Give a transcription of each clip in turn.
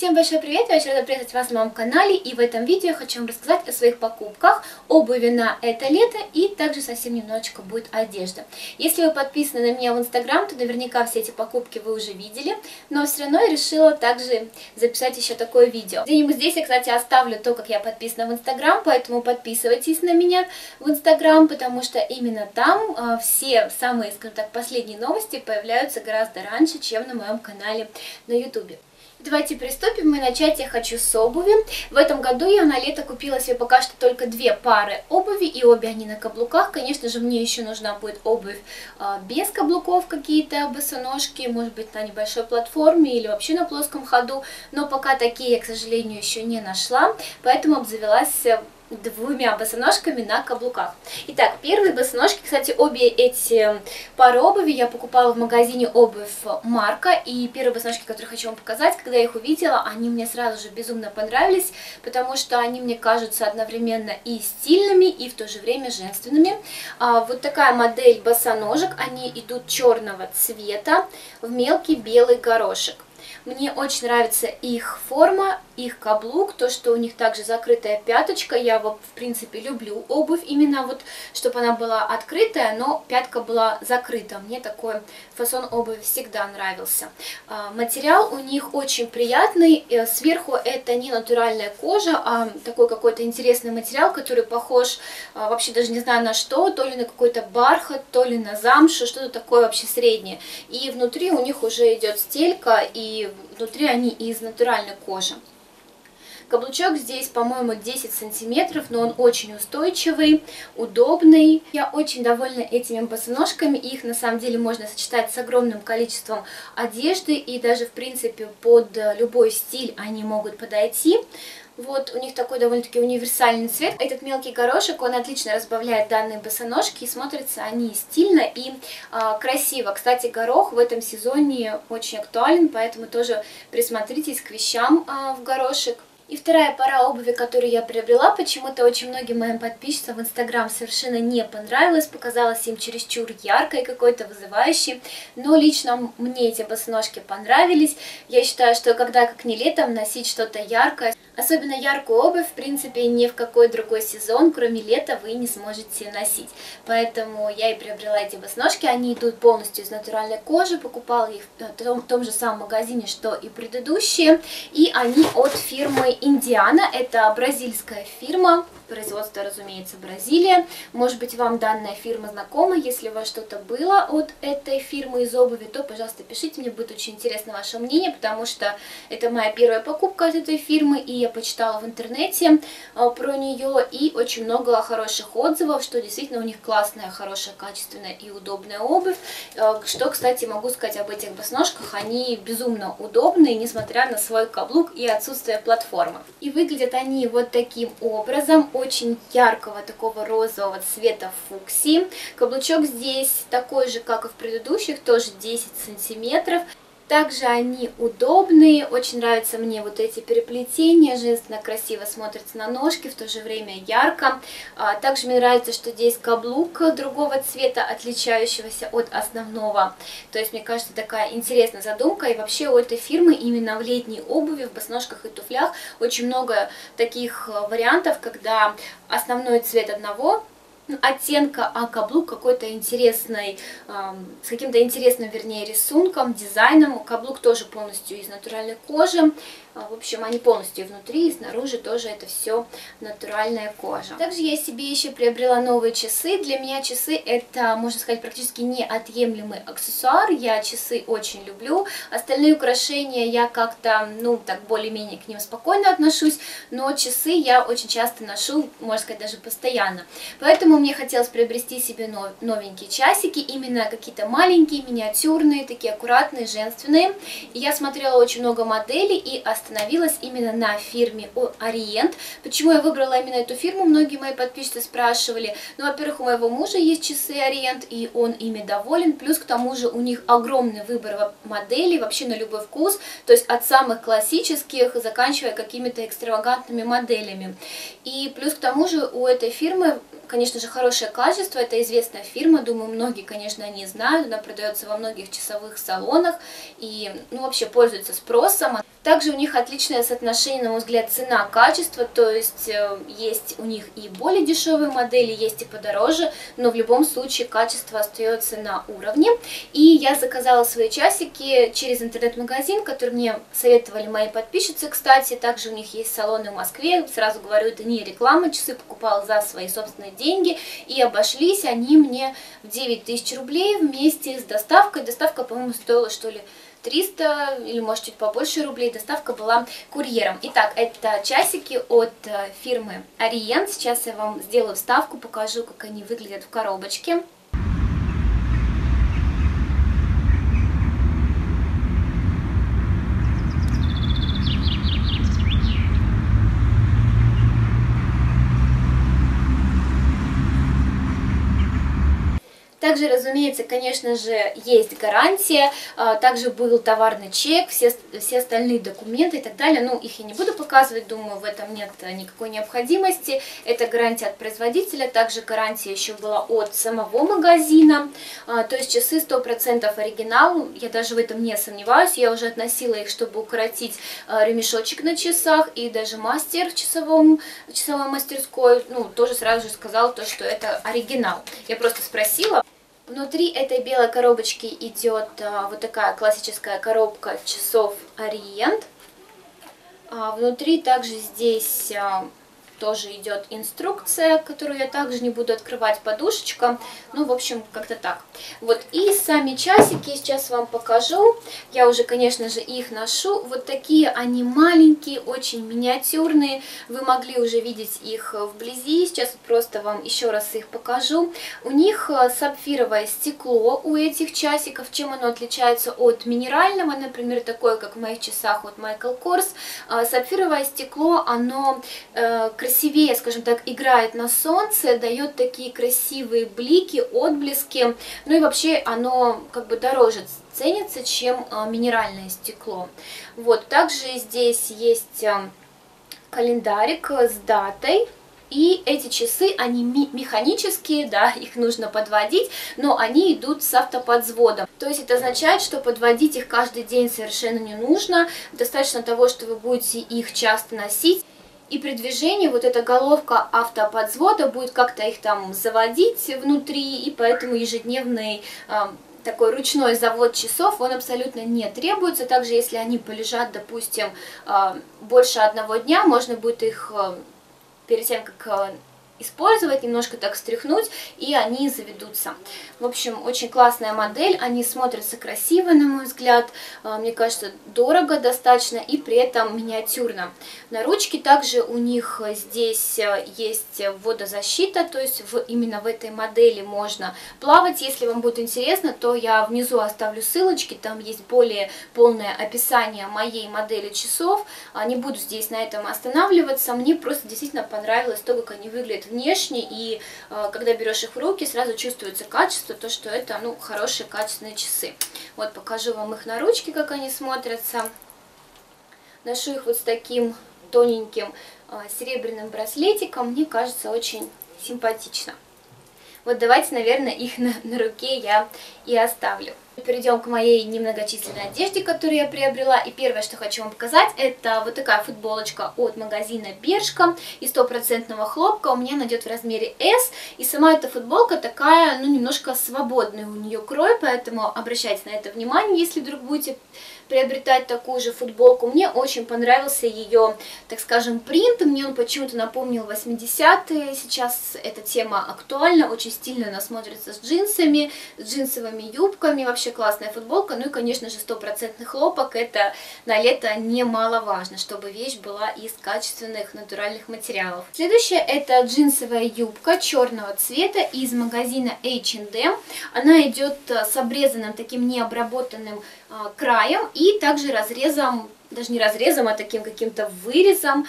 Всем большой привет! Я очень рада приветствовать вас на моем канале, и в этом видео я хочу вам рассказать о своих покупках обуви на это лето, и также совсем немножечко будет одежда. Если вы подписаны на меня в Instagram, то наверняка все эти покупки вы уже видели, но все равно я решила также записать еще такое видео. Где-нибудь здесь я, кстати, оставлю то, как я подписана в Instagram, поэтому подписывайтесь на меня в Instagram, потому что именно там все самые, скажем так, последние новости появляются гораздо раньше, чем на моем канале на YouTube. Давайте приступим, и начать я хочу с обуви. В этом году я на лето купила себе пока что только две пары обуви, и обе они на каблуках. Конечно же, мне еще нужна будет обувь без каблуков, какие-то босоножки, может быть, на небольшой платформе или вообще на плоском ходу, но пока такие я, к сожалению, еще не нашла, поэтому обзавелась двумя босоножками на каблуках. Итак, первые босоножки, кстати, обе эти пары обуви я покупала в магазине обувь Марка, и первые босоножки, которые хочу вам показать, когда я их увидела, они мне сразу же безумно понравились, потому что они мне кажутся одновременно и стильными, и в то же время женственными. Вот такая модель босоножек, они идут черного цвета в мелкий белый горошек. Мне очень нравится их форма, их каблук, то, что у них также закрытая пяточка. Я, в принципе, люблю обувь именно вот, чтобы она была открытая, но пятка была закрыта. Мне такой фасон обуви всегда нравился. Материал у них очень приятный. Сверху это не натуральная кожа, а такой какой-то интересный материал, который похож, вообще даже не знаю на что, то ли на какой-то бархат, то ли на замшу, что-то такое вообще среднее. И внутри у них уже идет стелька, и внутри они из натуральной кожи. Каблучок здесь, по-моему, 10 сантиметров, но он очень устойчивый, удобный. Я очень довольна этими босоножками. Их, на самом деле, можно сочетать с огромным количеством одежды, и даже, в принципе, под любой стиль они могут подойти. Вот, у них такой довольно-таки универсальный цвет. Этот мелкий горошек, он отлично разбавляет данные босоножки, и смотрятся они стильно и красиво. Кстати, горох в этом сезоне очень актуален, поэтому тоже присмотритесь к вещам в горошек. И вторая пара обуви, которую я приобрела, почему-то очень многим моим подписчицам в Instagram совершенно не понравилась, показалась им чересчур яркой, какой-то вызывающей, но лично мне эти босоножки понравились. Я считаю, что когда как не летом носить что-то яркое, особенно яркую обувь, в принципе, ни в какой другой сезон, кроме лета, вы не сможете носить. Поэтому я и приобрела эти босоножки. Они идут полностью из натуральной кожи. Покупала их в том же самом магазине, что и предыдущие. И они от фирмы Индиана. Это бразильская фирма. Производство, разумеется, Бразилия. Может быть, вам данная фирма знакома. Если у вас что-то было от этой фирмы из обуви, то, пожалуйста, пишите. Мне будет очень интересно ваше мнение, потому что это моя первая покупка от этой фирмы, и я почитала в интернете про нее, и очень много хороших отзывов, что действительно у них классная, хорошая, качественная и удобная обувь. Что, кстати, могу сказать об этих босоножках. Они безумно удобные, несмотря на свой каблук и отсутствие платформы. И выглядят они вот таким образом. Очень яркого такого розового цвета фуксии. Каблучок здесь такой же, как и в предыдущих, тоже 10 сантиметров. Также они удобные, очень нравятся мне вот эти переплетения, женственно красиво смотрятся на ножки, в то же время ярко. Также мне нравится, что здесь каблук другого цвета, отличающегося от основного. То есть, мне кажется, такая интересная задумка. И вообще у этой фирмы именно в летней обуви, в босоножках и туфлях очень много таких вариантов, когда основной цвет одного оттенка, а каблук какой-то интересный, с каким-то интересным, вернее, рисунком, дизайном. Каблук тоже полностью из натуральной кожи. В общем, они полностью и внутри, и снаружи тоже это все натуральная кожа. Также я себе еще приобрела новые часы. Для меня часы — это, можно сказать, практически неотъемлемый аксессуар. Я часы очень люблю. Остальные украшения я как-то, ну, так более-менее к ним спокойно отношусь, но часы я очень часто ношу, можно сказать, даже постоянно. Поэтому мне хотелось приобрести себе новенькие часики, именно какие-то маленькие, миниатюрные, такие аккуратные, женственные. И я смотрела очень много моделей и остановилась именно на фирме Orient. Почему я выбрала именно эту фирму? Многие мои подписчицы спрашивали. Ну, во-первых, у моего мужа есть часы Orient, и он ими доволен. Плюс, к тому же, у них огромный выбор моделей вообще на любой вкус. То есть от самых классических, заканчивая какими-то экстравагантными моделями. И плюс, к тому же, у этой фирмы, конечно же, хорошее качество. Это известная фирма, думаю, многие, конечно, не знают. Она продается во многих часовых салонах и, ну, вообще пользуется спросом. Также у них них отличное соотношение, на мой взгляд, цена-качество, то есть есть у них и более дешевые модели, есть и подороже, но в любом случае качество остается на уровне. И я заказала свои часики через интернет-магазин, который мне советовали мои подписчицы, кстати, также у них есть салоны в Москве, сразу говорю, это не реклама, часы покупала за свои собственные деньги, и обошлись они мне в 9000 рублей вместе с доставкой. Доставка, по-моему, стоила, что ли, 300 или, может, чуть побольше рублей, доставка была курьером. Итак, это часики от фирмы Orient. Сейчас я вам сделаю вставку, покажу, как они выглядят в коробочке. Также, разумеется, конечно же, есть гарантия, также был товарный чек, все остальные документы и так далее. Ну, их я не буду показывать, думаю, в этом нет никакой необходимости. Это гарантия от производителя, также гарантия еще была от самого магазина. То есть часы 100% оригинал, я даже в этом не сомневаюсь. Я уже относила их, чтобы укоротить ремешочек на часах, и даже мастер в часовой мастерской, ну, тоже сразу же сказал, то, что это оригинал. Я просто спросила. Внутри этой белой коробочки идет вот такая классическая коробка часов Orient. Внутри также здесь тоже идет инструкция, которую я также не буду открывать, подушечка. Ну, в общем, как-то так. Вот, и сами часики сейчас вам покажу. Я уже, конечно же, их ношу. Вот такие они маленькие, очень миниатюрные. Вы могли уже видеть их вблизи. Сейчас просто вам еще раз их покажу. У них сапфировое стекло, у этих часиков. Чем оно отличается от минерального, например, такое, как в моих часах от Michael Kors? Сапфировое стекло, оно красивее, скажем так, играет на солнце, дает такие красивые блики, отблески, ну и вообще оно как бы дороже ценится, чем минеральное стекло. Вот, также здесь есть календарик с датой. И эти часы, они механические, да, их нужно подводить, но они идут с автоподводом. То есть это означает, что подводить их каждый день совершенно не нужно, достаточно того, что вы будете их часто носить. И при движении вот эта головка автоподвода будет как-то их там заводить внутри, и поэтому ежедневный такой ручной завод часов, он абсолютно не требуется. Также если они полежат, допустим, больше одного дня, можно будет их перед тем, как использовать, немножко так стряхнуть, и они заведутся. В общем, очень классная модель, они смотрятся красиво, на мой взгляд, мне кажется, дорого достаточно и при этом миниатюрно. На ручке также у них здесь есть водозащита, то есть именно в этой модели можно плавать. Если вам будет интересно, то я внизу оставлю ссылочки, там есть более полное описание моей модели часов. Не буду здесь на этом останавливаться, мне просто действительно понравилось то, как они выглядят внешне, и когда берешь их в руки, сразу чувствуется качество, то, что это, ну, хорошие качественные часы. Вот, покажу вам их на ручке, как они смотрятся. Ношу их вот с таким тоненьким серебряным браслетиком, мне кажется, очень симпатично. Вот давайте, наверное, их на руке я и оставлю. Перейдем к моей немногочисленной одежде, которую я приобрела. И первое, что хочу вам показать, это вот такая футболочка от магазина Бершка из стопроцентного хлопка. У меня она идет в размере S. И сама эта футболка такая, ну, немножко свободная у нее крой, поэтому обращайте на это внимание, если вдруг будете приобретать такую же футболку. Мне очень понравился ее, так скажем, принт. Мне он почему-то напомнил 80-е. Сейчас эта тема актуальна. Очень стильно она смотрится с джинсами, с джинсовыми юбками. Вообще классная футболка. Ну и, конечно же, стопроцентный хлопок. Это на лето немаловажно, чтобы вещь была из качественных натуральных материалов. Следующая — это джинсовая юбка черного цвета из магазина H&M. Она идет с обрезанным таким необработанным краем и также разрезом, даже не разрезом, а таким каким-то вырезом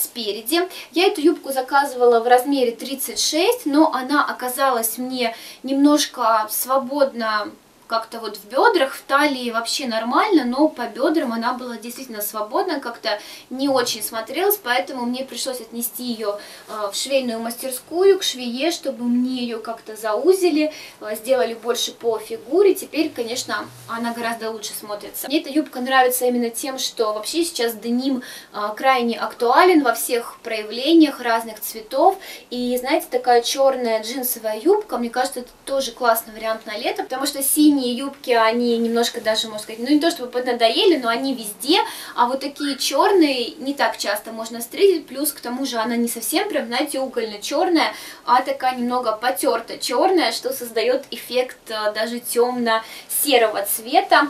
спереди. Я эту юбку заказывала в размере 36, но она оказалась мне немножко свободно, как-то вот в бедрах, в талии вообще нормально, но по бедрам она была действительно свободна, как-то не очень смотрелась, поэтому мне пришлось отнести ее в швейную мастерскую, к швее, чтобы мне ее как-то заузили, сделали больше по фигуре. Теперь, конечно, она гораздо лучше смотрится. Мне эта юбка нравится именно тем, что вообще сейчас деним крайне актуален во всех проявлениях разных цветов. И, знаете, такая черная джинсовая юбка, мне кажется, это тоже классный вариант на лето, потому что синие юбки, они немножко даже, можно сказать, ну не то чтобы поднадоели, но они везде, а вот такие черные не так часто можно встретить, плюс к тому же она не совсем прям, знаете, угольно-черная, а такая немного потерта черная, что создает эффект даже темно-серого цвета.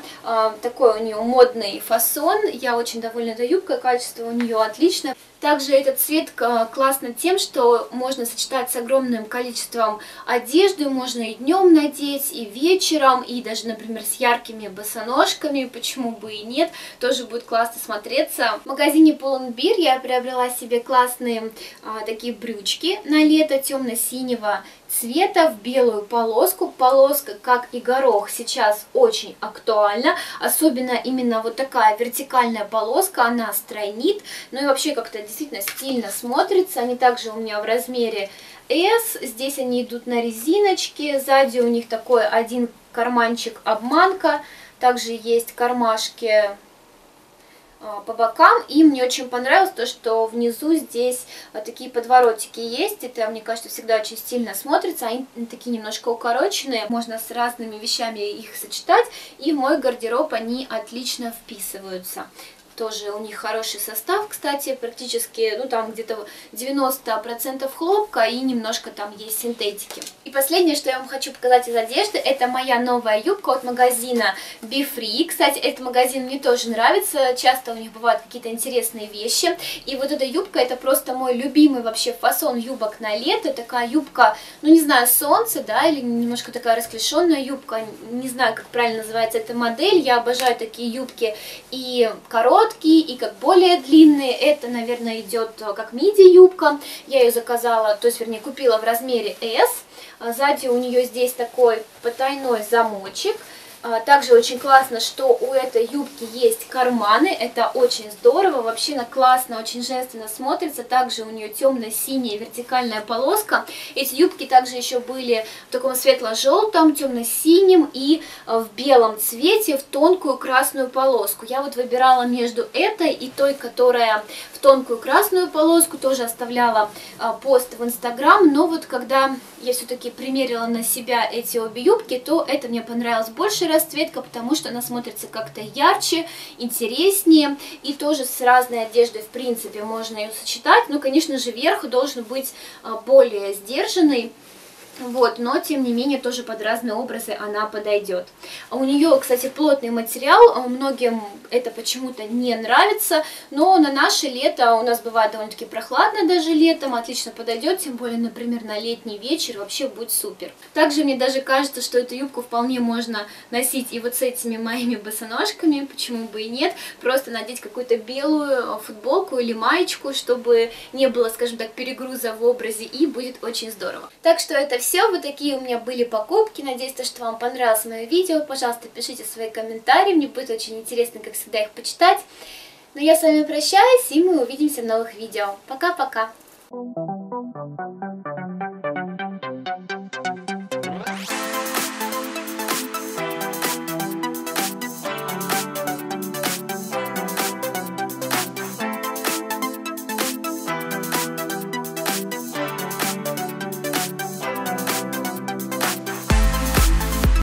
Такой у нее модный фасон, я очень довольна этой юбкой, качество у нее отличное. Также этот цвет классно тем, что можно сочетать с огромным количеством одежды, можно и днем надеть, и вечером, и даже, например, с яркими босоножками, почему бы и нет, тоже будет классно смотреться. В магазине Pull&Bear я приобрела себе классные такие брючки на лето темно-синего цвета в белую полоску. Полоска, как и горох, сейчас очень актуальна, особенно именно вот такая вертикальная полоска, она стройнит, ну и вообще как-то действительно стильно смотрится. Они также у меня в размере S, здесь они идут на резиночке, сзади у них такой один карманчик-обманка, также есть кармашки по бокам, и мне очень понравилось то, что внизу здесь такие подворотики есть, это, мне кажется, всегда очень стильно смотрится, они такие немножко укороченные, можно с разными вещами их сочетать, и в мой гардероб они отлично вписываются. Тоже у них хороший состав, кстати, практически, ну там где-то 90% хлопка и немножко там есть синтетики. И последнее, что я вам хочу показать из одежды, это моя новая юбка от магазина Be Free. Кстати, этот магазин мне тоже нравится, часто у них бывают какие-то интересные вещи. И вот эта юбка, это просто мой любимый вообще фасон юбок на лето. Такая юбка, ну не знаю, солнце, да, или немножко такая расклешенная юбка, не знаю, как правильно называется эта модель. Я обожаю такие юбки и короткие, и как более длинные. Это, наверное, идет как миди-юбка. Я ее заказала, то есть, вернее, купила в размере S. Сзади у нее здесь такой потайной замочек. Также очень классно, что у этой юбки есть карманы, это очень здорово, вообще она классно, очень женственно смотрится, также у нее темно-синяя вертикальная полоска. Эти юбки также еще были в таком светло-желтом, темно-синем и в белом цвете, в тонкую красную полоску. Я вот выбирала между этой и той, которая в тонкую красную полоску, тоже оставляла пост в Instagram, но вот когда я все-таки примерила на себя эти обе юбки, то это мне понравилось больше, расцветка, потому что она смотрится как-то ярче, интереснее, и тоже с разной одеждой в принципе можно ее сочетать, но, конечно же, верх должен быть более сдержанный. Вот, но, тем не менее, тоже под разные образы она подойдет. У нее, кстати, плотный материал, многим это почему-то не нравится, но на наше лето, у нас бывает довольно-таки прохладно даже летом, отлично подойдет, тем более, например, на летний вечер вообще будет супер. Также мне даже кажется, что эту юбку вполне можно носить и вот с этими моими босоножками, почему бы и нет, просто надеть какую-то белую футболку или маечку, чтобы не было, скажем так, перегруза в образе, и будет очень здорово. Так что это все, вот такие у меня были покупки. Надеюсь, что вам понравилось мое видео. Пожалуйста, пишите свои комментарии, мне будет очень интересно, как всегда, их почитать. Но я с вами прощаюсь, и мы увидимся в новых видео. Пока-пока!